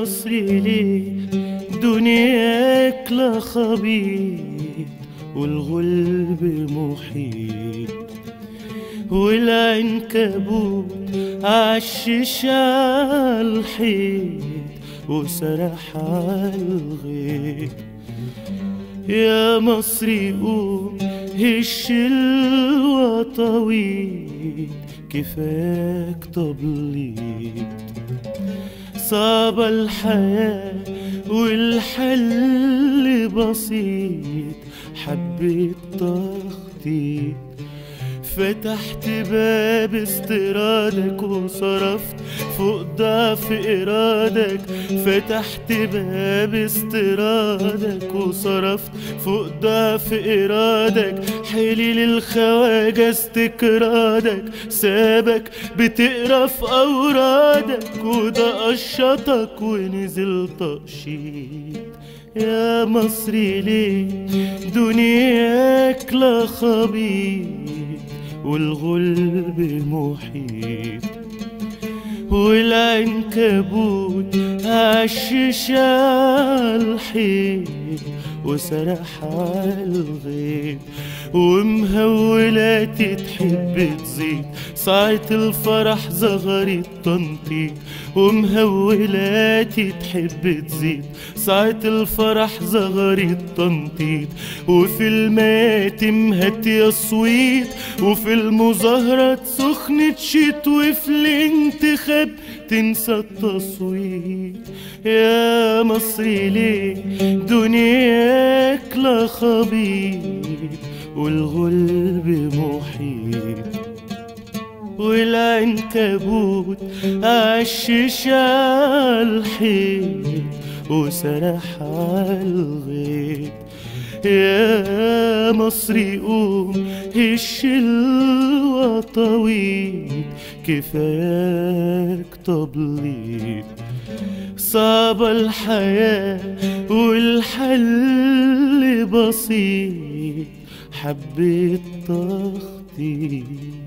مصري ليه دنياك لا خبيث والغلب محيط والعنكبوت عشش عالحيط وسرح عالغيط. يا مصري قوم هش الوطاويط كفاك تبليط. صعبة الحياة والحل بسيط حبيت تخطيط. فتحت باب استرادك وصرفت فوق ضعف إرادك. فتحت باب استرادك وصرفت فوق ضعف إرادك. حليل الخواجة استكرادك سابك بتقرا في أورادك وده قشطك ونزل تقشيط. يا مصري ليه دنياك لا خبيط والغلب محيط والعنكبوت عشش عالحيط وسرح عالغيط. ومهولاتي تحب تزيد ساعة الفرح زغرت تنطيط. ومهولاتي تحب تزيد ساعة الفرح زغرت تنطيط. وفي الماتم هات يا صويت وفي المظاهرة سخنة شيت وفي الانتخاب تنسى التصويت. يا مصري ليه دنياك لا خبيط والغلب محيط والعنكبوت عشش عالحيط وسرح عالغيط. يا مصري قوم هش الوطاويط كفاك تبليط. صعبة الحياة والحل بسيط حبيت تخطيط.